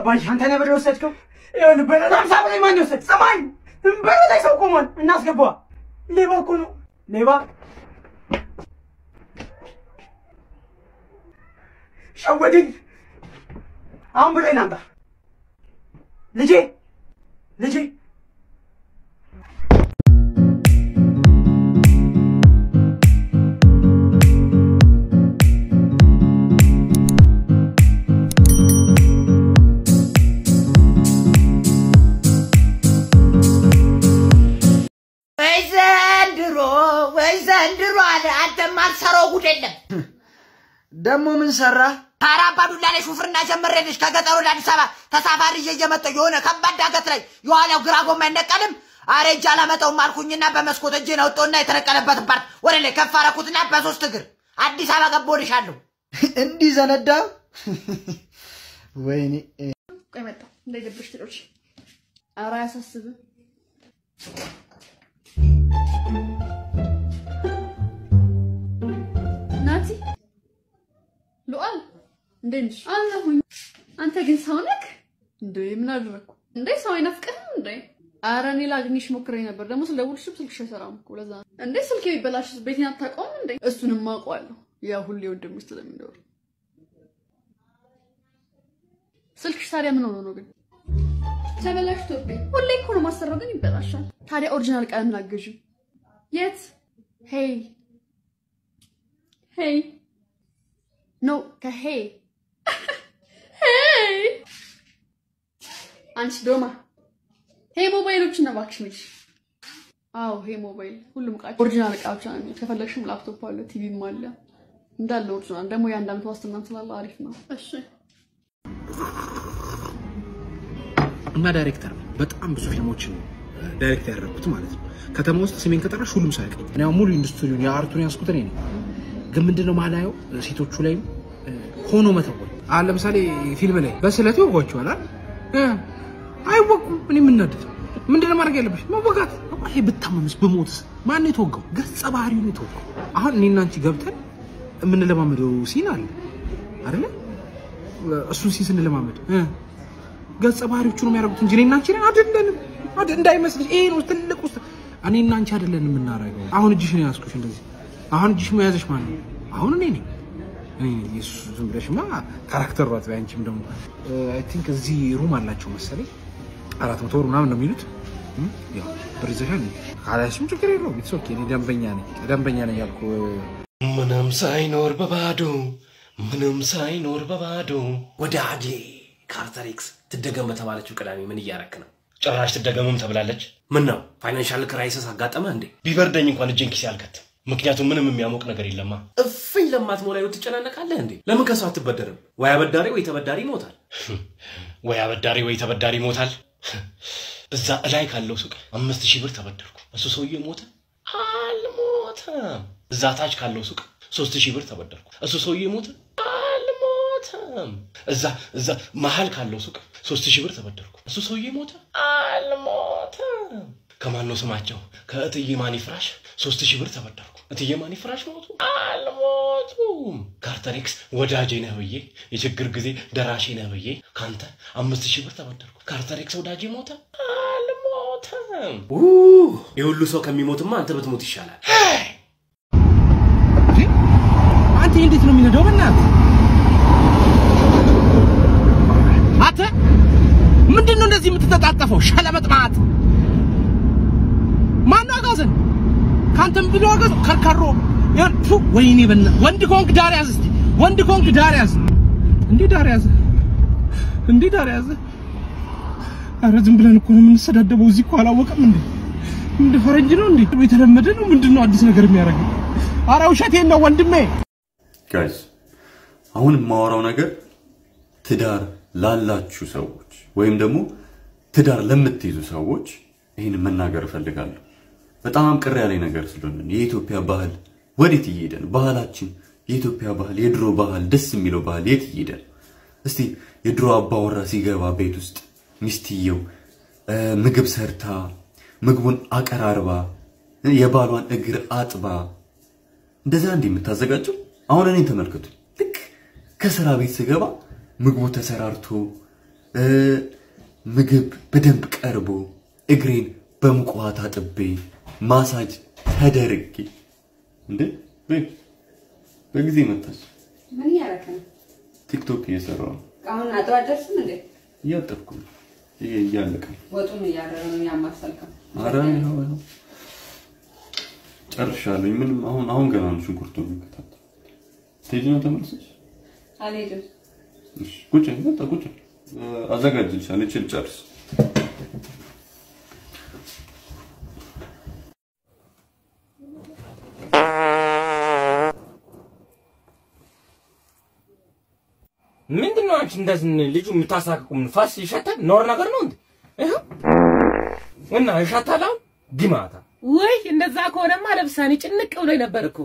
አባሽ አንተ ነበር ወሰድከው ይሁን በጣም ሳብሪ ማን ወሰድ ሰማኝ በለው ላይ ሰው ቆሟል እናስገባ ሌባ እኮ ነው ሌባ ሸወደኝ አምብለኝ አንተ ልጄ ልጄ ደሞ ምን ሰራ አራባዱላ ላይ ሹፍርና ጀመረልሽ ከገጠሩ ለአዲስ አበባ ተሳፋሪ እየመጣው የሆነ ከባድ ዳገት ላይ የዋለው ግራጎማ አይነቀልም አረጃ አላመጣው ማልኩኝና በመስኮት እጄን አውጥቶና የተነቀለበት ፓርት ወሬ ላይ ከፋራኩትና በሶስት እግር አዲስ አበባ ገቦልሻለሁ እንዲ ዘነዳ ወይኔ ቆይ መጣ እንደደብሽ ትሮች አራ ያሳስብ ናቲ ሉአል እንደንሽ አላሁን አንተ ግን ሳውነክ እንዴ ምን አድርኩ እንዴ ሰው አይናፍቅም እንዴ አራኔ ላግኒሽ ሞክሬ ነበር ደሞ ስለውልሽ ስልክሽ ሰራም እኮ ለዛ እንዴ ስልኬ ይበላሽስ ቤቴን አታውቀውም እንዴ እሱንም አውቀዋለሁ ያ ሁሌ ወንድምሽ ስለሚኖር ስልክሽ ታዲያ ምን ሆኖ ነው ግን ተበላሽቶብኝ ሁሌ እኮ ነው ማሰራው ግን ይበላሻል ታዲያ ኦሪጅናል ቃል እናገጂ የት ሄይ ሄይ No, hey. Hey. Anchi doma. Hey mobile uchna bakshmish. Aw, hey mobile. Hullum ka original ka uchna. Kefalakshim laptop allo, TV malle. Ndallo uchna. Demo ya ndam twastamnan slalla arif no. Eshi. Ma director. Betam bizu filmochin director yakut malet no. Katama ust simen ketarash hullum sayaqeñ. Ana mulu industry ya artun yasquteni ne. ግን ምንድነው ማላየው ሴቶቹ ላይ ሆኖ መተው አለ ለምሳሌ ፊልም ላይ በስለቱ ወጓቸዋል አይወቁ ምን ምንነደት ምንድነው ማድረግ ያለብሽ መወጋት አይ በታመምስ በሞትስ ማን ነው ተወጋው ገጽ ባህሪው ነው ተወጋው አሁን እኔና አንቺ ገብተን ምን ለማመደው ሲን አለ አይደል እሱ ሲን ለማመድ ገጽ ባህሪዎቹ ነው የሚያረጉት እንጂ እኔና አንቺ አይደለንም አይደል እንዳይመስልሽ ይሄ ነው ትልቁ እኔና አንቺ አይደለንም እናራገው አሁን እጅሽ ነው ያስኩሽ እንደዚህ አሁን ጅሽ መያዘሽ ማን ነው አሁን እኔ ነኝ እኔ ኢየሱስ ዝምብለሽማ ካራክተር ሯት ባንቺም ደሞ አይ ቲንክ እዚ ሩም አላችሁ መሰለኝ 400 ብር ምናምን ነው የሚሉት ያ ብርዘሻል ካላሽም ችግር የለውም ኢትስ ኦኬ እኔ ደንበኛ ነኝ ያልኩ ምንም ሳይኖር በባዶ ወዳጄ ካርተሪክስ ትደገም በተባለችው ቅዳሜ ምን ይያረክ ነው ጭራሽ ትደገምም ተብላለች ምን ነው ፋይናንሻል ክራይሲስ አጋጠመ እንዴ ቢበርደኝ እንኳን ጀንኪስ ያልከት ምክንያቱም ምንም የሚያሞቅ ነገር የለማ እፍኝ ለማት ሞላዩ ትጨናነቃለህ እንዴ ለምን ከሷ አትበደርም ወይ አበዳሪ ወይ ተበዳሪ ይሞታል ወይ አበዳሪ ወይ ተበዳሪ ይሞታል እዛ ላይ ካለው ሱቅ 5000 ብር ተበደርኩ እሱ ሰውዬ ሞተ አልሞተ እዛ ታች ካለው ሱቅ 3000 ብር ተበደርኩ እሱ ሰውዬ ሞተ አልሞተ እዛ መሃል ካለው ሱቅ 3000 ብር ተበደርኩ እሱ ሰውዬ ሞተ አልሞተ ከማንነው ስማቸው ከእትዬ ማን ይፍራሽ 3000 ብር ተበደርኩ እትዬ ማን ይፍራሽ ሞቱ አልሞቱም ካርተሪክስ ወዳጄ ነህ ብዬ የችግር ጊዜ ደራሽ ነህ ብዬ ካንተ 5000 ብር ተበደርኩ ካርተሪክስ ወዳጄ ሞተ አልሞተም ይሁሉ ሰው ከሚሞትማ አንተ ብትሞት ይሻላል አንተ እንዴት ነው የሚነደው እናት አተ ምንድነው እንደዚህ የምትተጣጣፈው ሻለመጥማት ማናጋዘን ካንተም ብሎገስ ከርከሮ ያን ቱ ወይኔ በነ ወንድ ኮንክ ዳሪያስ እንዴ ዳሪያስ አረዝም ብለን እኮ ነው የምንሰዳደበው እዚህ እኮ አላወቀም እንዴ ፈረንጅ ነው እንዴ የተለመደ ነው ምንድነው አዲስ ነገር የሚያረጋው አረ ውሸቴን ነው ወንድሜ ጋይስ አሁን ማወራው ነገር ትዳር ላላችሁ ሰዎች ወይም ደግሞ ትዳር ለምትይዙ ሰዎች ይሄን መናገር ፈልጋለሁ በጣም ቅር ያለ ነገር ስለሆነ የኢትዮጵያ ባህል ወዴት ይሄዳል ባህላችን የኢትዮጵያ ባህል የድሮ ባህል ደስ የሚለው ባህል የት ይሄዳል እስቲ የድሮ አባወራ ሲገባ ቤት ውስጥ ሚስትየው ምግብ ሰርታ ምግቡን አቀራርባ የባሏን እግር አጥባ እንደዛ እንደምታዘጋጀው አሁን እኔን ተመልከቱ ልክ ከሥራ ቤት ሲገባ ምግቡ ተሰራርቶ ምግብ በደንብ ቀርቦ እግሬን በመቋታ አጥቤ ማሳጅ ተደረገ እንዴ ወይ በጊዜ መጣች ምን ያረከን ቲክቶክ እየሰራው አሁን አጥባ ደርስም እንዴ እያጠብኩ እያለቀ ወጡን እያረረን ያማሰልከም አረ ነው ጨርሻለሁ ምንም አሁን ገና ነው ሽንኩርቱን ከተታ ትይኝ ተመልሰሽ አለይዱ ቁጭ እንደ ቁጭ አዘጋጅልሻለሁ እቺን ጨርስ ምንድነው እንደዚህ ልጅ ምታሳቅቁ ንፋስ ይሸታል ኖር ነገር ነው እንዴ እና ይሸታል ግማታ ወይ እንደዛ ከሆነማ ለብሳኔ ጭንቅ ብሎኝ ነበርኩ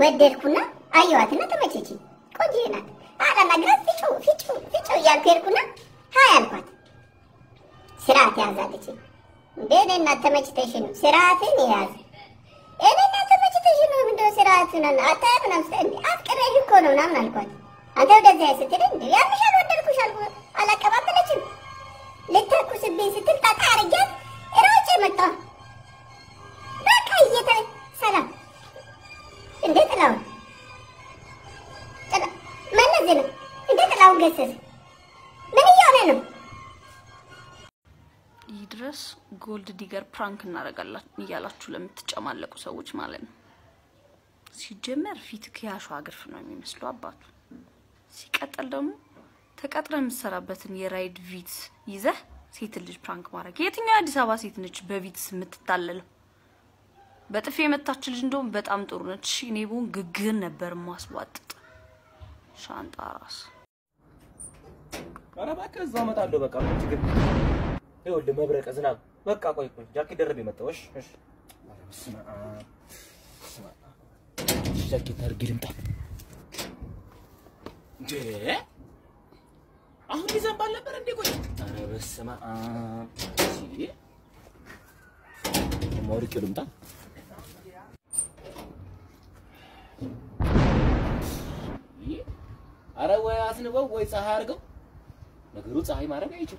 ወደድኩና አያዋትና ተመቸቺ ቆንጂና አላና ግረፍቹ ፍቹ ያልከርኩና ሃይ አልኳት ስራት ያዛለች እንደኔና ተመችተሽ ነው ስራትን ያዝ እኔና ተመችተሽ ነው እንደው ስራትን አታውቅና ስለዚህ አፍቅሬሽ እኮ ነው ምናምን አልኳት አንተ ወደዚህ ስትል እንዴ ያምሻል ወደድኩሽ አልኳት አላቀባበለችም ለተኩስብኝ ስትል ታታረጋት እራጨ መጣ በቃ እየተ ሰላም እንዴት ነው? ማነዘ ነው? እንዴት ነው ገሰሰ? ምን ይሆነ ነው? ይድረስ ጎልድ ዲገር ፕራንክ እናረጋላችሁ ይያላችሁ ለምትጨማለቁ ሰዎች ማለት ነው። ሲጀመር ፊት ከያሹ አግርፍ ነው የሚመስለው አባቱ። ሲቀጥል ደግሞ ተቀጥረም ሰራበትን የራይድ ቪት ይዘ ሴት ልጅ ፕራንክ ማረግ የትኛው አዲስ አበባ ሴት ነች በቪትስ የምትታለል? በጥፌ መታች ልጅ እንደውም በጣም ጥሩ ነች እኔ ቦን ግግን ነበር ማስዋጥጥ ሻንጣ ራስ አረባከ እዛው መጣለው በቃ ትግል ይወል መብረቀ ዝናብ በቃ ቆይ ጃኬት ደርብ ይመጣውሽ እሺ ጃኬት አድርጊ ልምጣ እንዴ አሁን ይዘንባል ነበር እንዴ ቆይ አረበስማ ሲይ ወርቂ ልምጣ አረ ወይ አስነበው ወይ ፀሐይ አርገው ነገሩ ፀሐይ ማረግ አይችል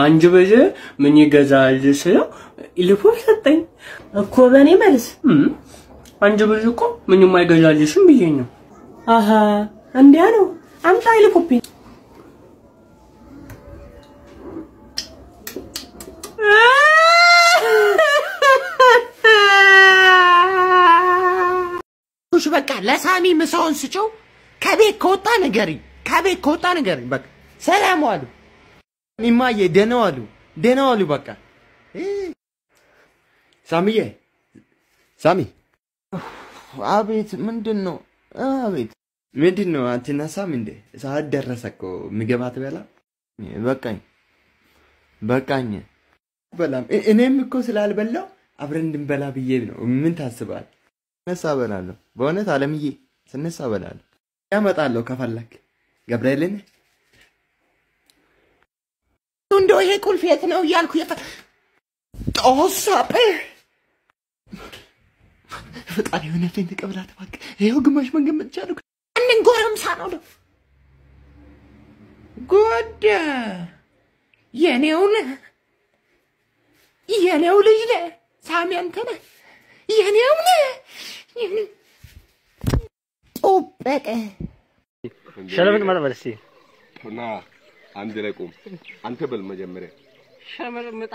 አንጅበጀ ምን ይገዛል ስለው ኢልፎ ሰጠኝ እኮ በኔ መልስ አንጅበጀ እኮ ምን የማይገዛልሽም ብዬሽ ነው አሃ እንዲያ ነው አምጣ ኢልፎፒ እሺ በቃ ለሳሚ ምሳውን ስጪው ከቤት ከወጣ ንገሪኝ ከቤት ከወጣ ንገሪኝ በቃ ሰላም ዋሉ ሚማዬ ደናዋሉ በቃ ሳሚዬ ሳሚ አቤት ምንድነው አቤት ምንድነው አንተና ሳሚ እንደ ሰዓት ደረሰኮ ምግባት በላ በቃኝ በላም እኔም እኮ ስላልበላው አብረን እንድንበላ ብዬ ነው ምን ታስባል ነሳ በላለሁ በእውነት ዓለምዬ ስነሳ በላለሁ ያመጣለሁ ከፈለክ ገብርኤልን እንደው ይሄ ቁልፍ የት ነው ያልኩ ተወሳበ ፈጣሪ ወነቴን ተቀበላት ባክ ይሄው ግማሽ መንገድ መጥቻለሁ አንን ጎረምሳ ነው ጉድ የኔው ልጅ ሳሚ አንተ ነህ የኔው ነህ ኦበቀ ሸለምን ማለበልሲ ሆና አንድ ለቁም አንተ በል መጀመሪያ ሸመር መጣ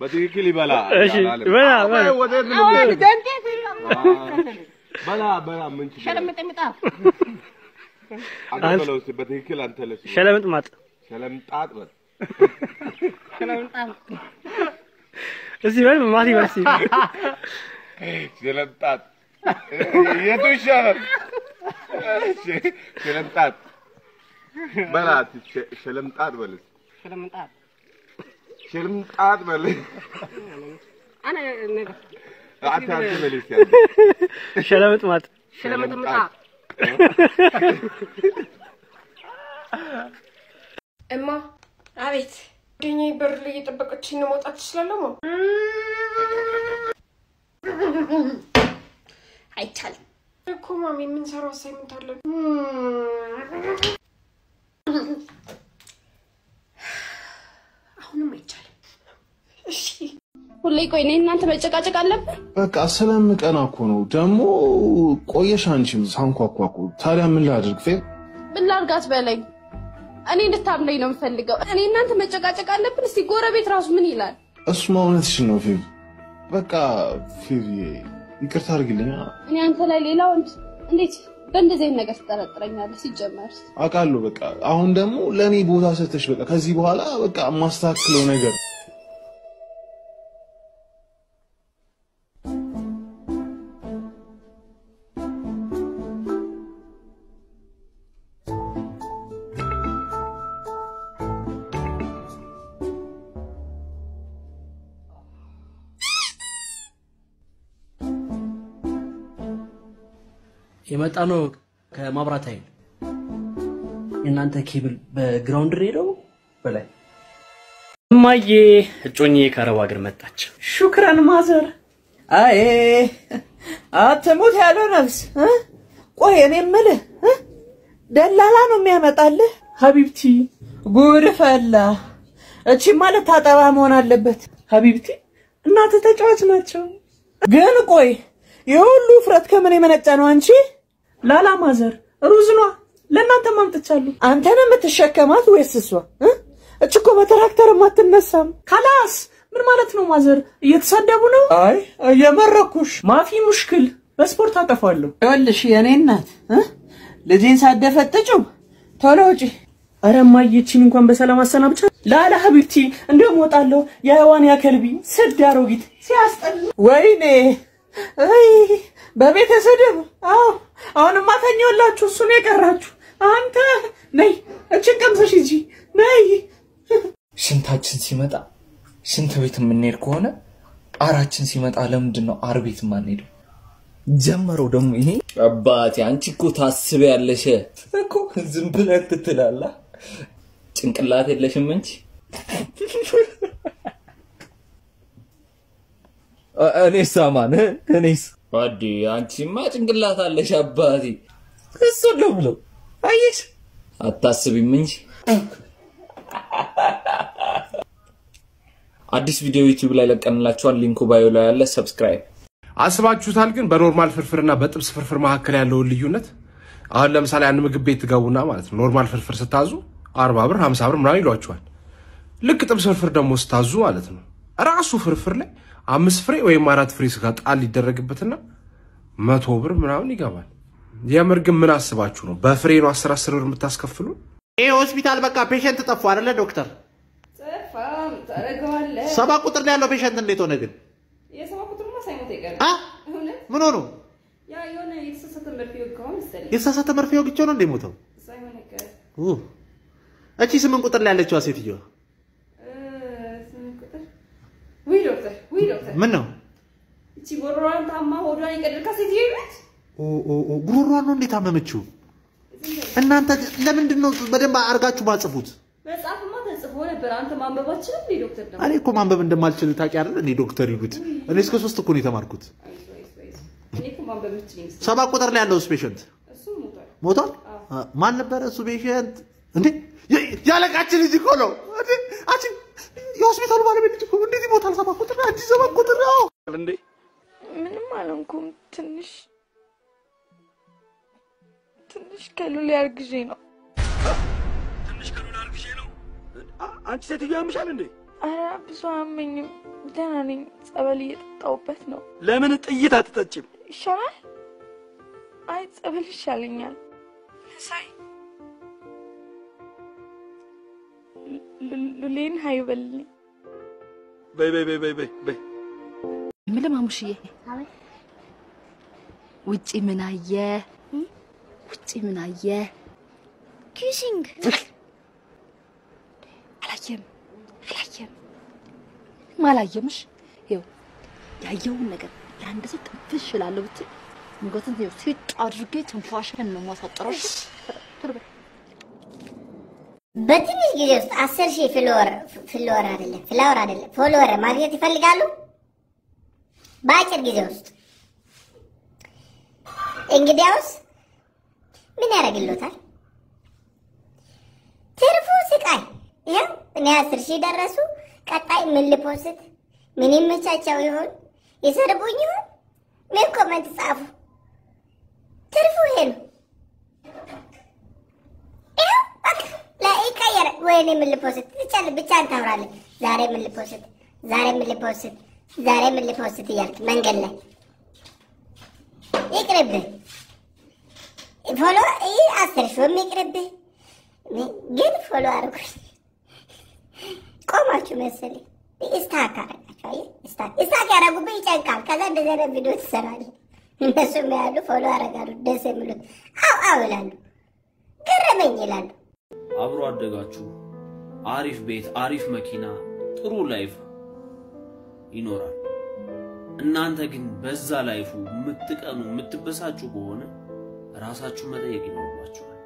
በትክክል ይባላ አለ ወዴት ነው Emma, Arit, do you need barely the bucketino at Slalomo? I tell you, come on, means are all same talent. Oh, no, my child. Like I need not to make a catalog. But Casalam Canacuno, Damo, Coyashanchim, Sanquaco, Taram Lark Fit. But Largas Belling. I need a tablet on Fendigo, and in not to make a catalog, Sigura Vitras Manila. A small nation of him. Baca Firie, Cartagilina. And until I launch, and it's Bendazin Nagastara, Ragnar, the Sijamas. I can't look on them, Lenny Buddha said to Shwaka, Ziwala, Master Clonager. Matano Mabratail. In Anta Kibble, the ground reader? Well, my ye, Johnny Carawagram touch. Shukran, mother. Aye, at a mood heavens, huh? Why any miller, huh? Then Lalano Miamatal, Habibti, good fella. A chimalata amona lebet, Habibti, not at a judge macho. Ganakoi, you lufrat come in a tanwanchi? Lala Mazar, Ruzno, Lenata Monticello. And then I met a shakamat with Siswa. A chocomataractor of Matanasam. Kalas, Mermaratno Mazar, yet Sadabuno? Aye, a Yamarakush. Mafi Mushkil, Vesportata Fallo. Well, she an in that, eh? Legends had defetatum. Tology. Arama Yichin Quambesalamasanacha. Lala Habiti, and Domotalo, Yawania Kelby, said Darogit. Siast. Wayne. Aye, Baby Casadum. Oh. I am not going to be able to do this. I am not going to be able to What do you imagine? Lashabati? That's so lovely. I guess. At that subimage. At this video, YouTube like and like one link by let's subscribe. As about you talking, but normal for Fernabet for Macrea Loli unit. I'll let Salan Mugabit Gawuna, normal for Satazu, Arbabra, Hamsabram, Rai Lochuan. Look at them for the Mustazu Alatum. Arasu for Ferle. I'm afraid we are at free scat Ali Derek Betana. Matober Mranigaman. The American Menasabachuno, Bafre Rasrasser Metaskaflu. A hospital back a patient at a foreign doctor. Sabakutan patient and Litonegin. Yes, I'm not Ah, Mono. Yeah, you know, it's a September few comes. It's a September few John Limuto. Simon. Oh, I just am going to let you see you. Mano. Chigoran Tama, or do I get a cassette? Oh, Guruan only Tamachu. And Nanta Lemon did not Argachu Matsaput. That's half a month as a whole Peranta Mamba, but she looked at them. I command them the Marshal Takar and the Doctor Ribut. And this goes to Kunita Markut. Sabakotar Lando's patient. Motor? Manapara Subishan. Yala actually the color. Hospital wanted to go to the hotel. I just want to know. Minimal uncle Tanish Calular Gino. Tanish Calular Gino. I said to you, I'm Shandy. I have some meaning. Then I need a little pet. No, lemon at the chip. Shall I? nights I will shelling yan. Say Lulin hai walli. Bye. Mila mamushi. Hawe. Which imenaye? Which imenaye? Kissing. Alakim. Malayimsh. Yo. Ya yo nagar. Yanda so fish laluti. Ngotan yo sit adrugate and fashion no was atrosh. በትንሽ ጊዜ ውስጥ 10000 ፍሎወር አይደለም ፍላወር አይደለም ፎሎወር ማግኘት ይፈልጋሉ ባጭር ጊዜ ውስጥ እንግዲያውስ ምን ያረግልዎታል ትርፉ ስቃይ ይሄው እኔ 10000 ደረሱ ቀጣይ ምን ልፖስት ምን ይመቻቸው ይሆን ይሰርቡኝ ይሆን ምን ኮሜንት ጻፉ ትርፉ ይሄ ነው When I'm deposit, it's a bit of Zarem deposit, Zarem deposit, Mangala. Ekrebe. Follow after show me crebe. Get follow our Come out to Messi. It's Taka, okay? It's Taka. I will be checked out because I deserve a video. Sarah. Messume, follow our desemble. How I will land. አብሮ አደጋችሁ አሪፍ ቤት አሪፍ መኪና ጥሩ ላይፍ ይኖራል እናንተ ግን በዛ ላይፉ ምትቀኑ ምትበሳጩ ሆነ ራሳችሁ መጠየቅ ይኖርባችኋል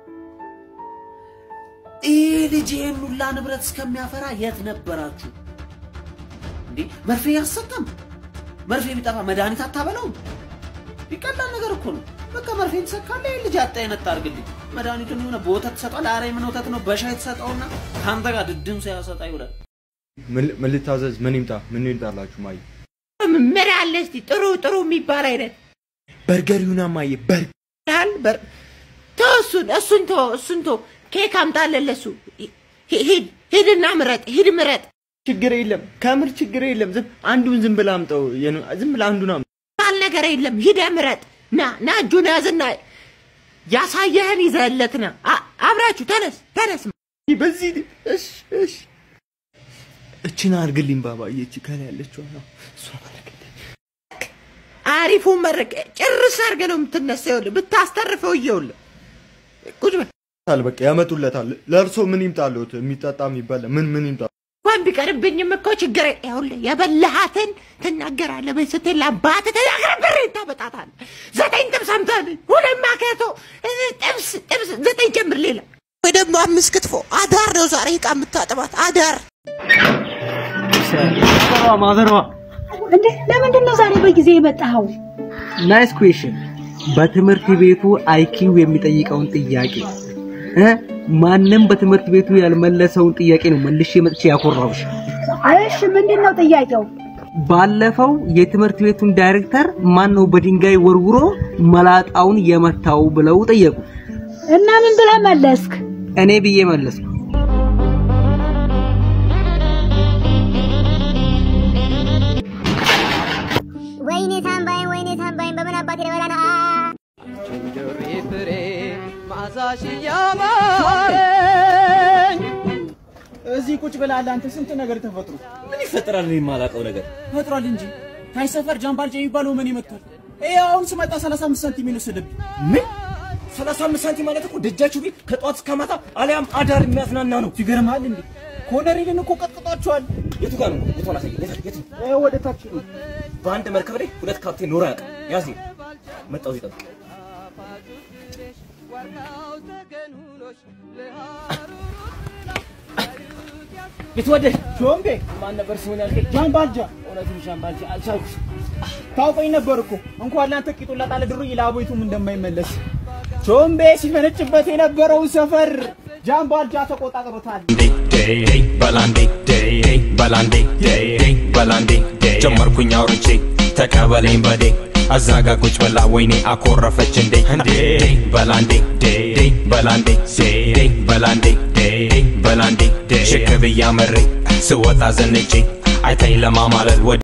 ልጄ ሁላ ንብረት እስከሚያፈራ የት ነበራችሁ እንዴ መርፌ ያሰጠም መርፌ ቢጠፋ መድኃኒት አታበለው ይቀላል ነገር እኮ ነው በቃ መርፌ ተሰካለህ ልጅ አጣይነት አርግልኝ መዳኒቱን ሆነ ቦታት ሰጣለ አራይ ምንውታት ነው በሻይ ተሰጣውና ካንተ ጋር ድድም ሲያሰጣ ይውላል ምን ልታዘዝ ምን ይምጣ ምን ይንዳላችሁ ማይ ምምራለሽ ጥሩ ጥሩ የሚባል አይደል በርገሪውና ማይ በርገር ተሱን ቶ ኬክ አምጣለለሱ ሄድና ምረጥ ችግር የለም ከምር ችግር የለም ዝም አንዱን ዝም ብላ አምጣው ዝም ብላ አንዱና ባል ነገር የለም ሄደ ምረጥ ና ጁናዝና ያሳየህን ይዘለትና አብራችሁ ተነስ በዚህ እሺ እቺን አርግልኝ ባባዬ እቺ ካለ ያለችው ነው እሷ ባለከኝ አሪፉ መረቀ ጭርስ አርገ ነው የምትነሳው ብታስተርፈው ይውል ቁጭ በል በቃ ያመጡለታል ለርሶ ምን ይምጣሉት የሚጣጣም ይባል ምን ይምጣ እንኳን ቢቀርብኝም እኮ ችግር ያውል የበለሃትን ተናገራለህ በስተላ አባት ተናገራብህ ተበጣታል ዘጠኝ ጥብስ አምጣን ሁሉም ማከቶ ጥብስ ዘጠኝ ጀምር ሌላ ወይ ደግሞ አምስት ክትፎ አዳር ነው ዛሬ ዕቃ የምታጠባት አዳር ማዘርዋ እንዴ ለምንድን ነው ዛሬ በጊዜ የመጣው ናይስ ኩዌስችን በትምህርት ቤቱ አይኪው የሚጠይቀውን ጥያቄ ማንንም በትምህርት ቤቱ ያልመለሰውን ጥያቄ ነው መልሼ መጥቼ ያቆራውሽ አይሽ ምንድነው ጥያቄው ባለፈው የትምህርት ቤቱን ዳይሬክተር ማን ነው በድንጋይ ወርውሮ መላጣውን የመታው ብለው ጠየቁ እና ምን ብለህ መለስክ እኔ ብዬ መለስኩ ወይኔ ታምባይ በመና አባቴ ለበላና እዚህ ቁጭ ብላላ አንተ ስንት ነገር ተፈጥሮ ምን ይፈጥራል ለኔ ማላቀው ነገር ፈጥሯል እንጂ ታይ ሰፈር ጃምባልጄ ይባለው ምን ይመጣል አሁን ስመጣ 35 ሳንቲ ሚኒስ ልብ ምን 35 ሳንቲ ማለት እኮ ደጃችሁ ቤት ከጧት እስከማታ አልያም አዳር የሚያስናና ነው ይገርማል እንዴ ኮነሪልን እኮ ቀጥቅጣቸዋል የቱ ጋር ነው የቱ አላሰየ የቱ ወደ ታች ነው በአንድ መርከብ ላይ ሁለት ካፕቴን ኖራ ያቀ ያዚ መጣው ይጠብቅ بتودي جومبي ما نبر سوني عليك جامبالجا ولاتي جامبالجا አልቻልኩ ታውቀኝ ነበርኩ እንኳን ላንተ ቂጡላ ታለ ድሩ ይላቦይቱም እንደማይመለስ ጆምቤ ሲፈነጭበት የነበረው ሰፈር ጃምባልጃ ተቆጣጥሮታል ባላንዴ ጀመርኩኝ አውርቼ ተቀበለኝ ባዴ አዛጋ ቁጭ በላ ወይኔ አቆረፈች Balandi, Shikavia Marie, Suwata Zenichi, I tell Lama Malad, what